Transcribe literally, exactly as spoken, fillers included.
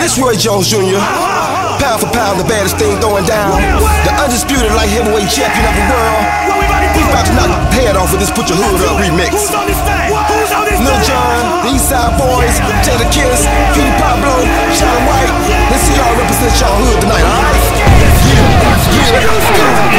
This Roy Jones Junior Pound for pound, the baddest thing going down. The undisputed light heavyweight champion of the world. We about to knock the head off with this Put Your Hood Up remix. Lil Jon, the East Side Boys, Jadakiss, Pete Pablo, Sean White. Let's see y'all represent y'all hood tonight, alright? Yeah, yeah, yeah.